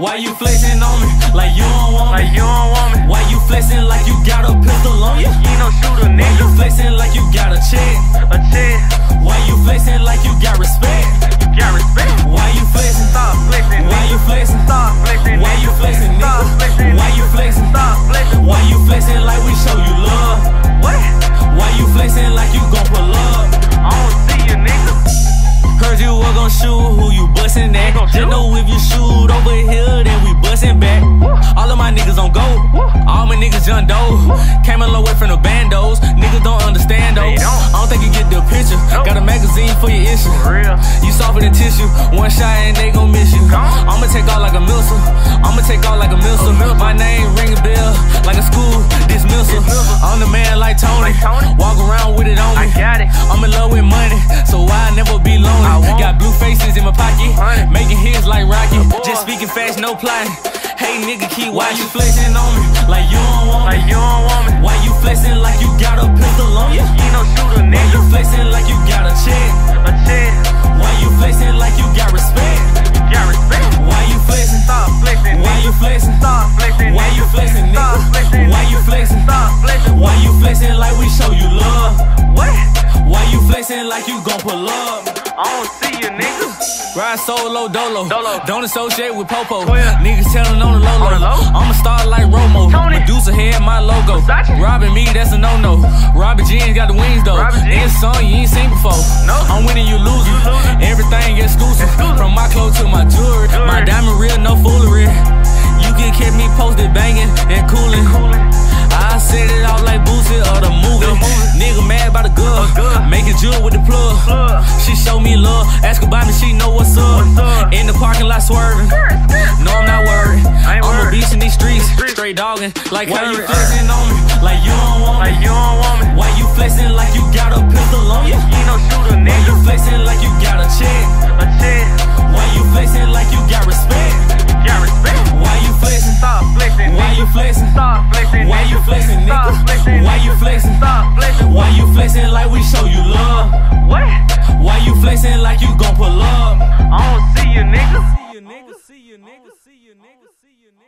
Why you flexing on me like you don't want me? Why you flexing like you got a pistol on you? Ain't no shooter, nigga. Why you flexing like you got a check? Why you flexing like you got respect? Why you flexing? Stop flexing. Why you flexing? Stop flexing. Why you flexing, nigga? Why you flexing? Stop flexing. Why you flexing like we show you love? What? Why you flexing like you gon' pull up? I don't see you, nigga. Heard you were gon' shoot, who you bustin' at? Just know if you shoot over here, then we bustin' back. All of my niggas on gold, all my niggas John Doe. Came a long way from the bandos, niggas don't understand those. I don't think you get the picture. Got a magazine for your issue. You softer than tissue, one shot and they gon' miss you. I'ma take off like a missile, I'ma take off like a missile. My name ring a bell like a school dismissal. I'm the man like Tony, walk around with it on me. I'm in love with money, so I'll never be lonely. Got blue faces in my pocket, making hits like Rocky. Just speaking fast, no plotting. Hey nigga, keep watching. Why you flexing on me like you don't want me? Why you flexing like you got a pistol on you? Ain't no shooter, nigga. Why you flexing like you got a check? Why you flexing like you got respect? Why you flexing? Stop flexing. Why you flexing? Stop flexing. Why you flexing, nigga? Why you flexing? Stop flexing. Why you flexing like we show you love? What? Why you flexing like you gon' pull up? I don't see you, nigga. Ride solo, dolo. Don't associate with Popo. Niggas telling on the low-low. I'm a star like Romo. Medusa head, my logo. Robbing me, that's a no-no. Robbie Jeans got the wings, though. It's a song you ain't seen before. I'm winning, you losing. Everything exclusive. From my clothes to my jewelry. My diamond real, no foolery. You can keep me posted, banging and cooling. I set it out like Boosie or the movie. Nigga mad about the girl, making jewel with the plug. She show me love, ask about me, she know what's up. In the parking lot swerving, no I'm not worried. I'm a beast in these streets, straight dogging like Curry. Why you flexing on me like you don't want me? Why you flexing like you got a pistol on you? Ain't no shooter, nigga. Why you flexing like you got a check? Why you flexing like you got respect? Why you flexing? Stop flexing. Why you flexing? Stop flexing. Why you flexing, nigga? Why you flexing? Stop flexing. Why you flexing like we show you love? What? Why you flexing like you gon' pull up? I don't see you, nigga.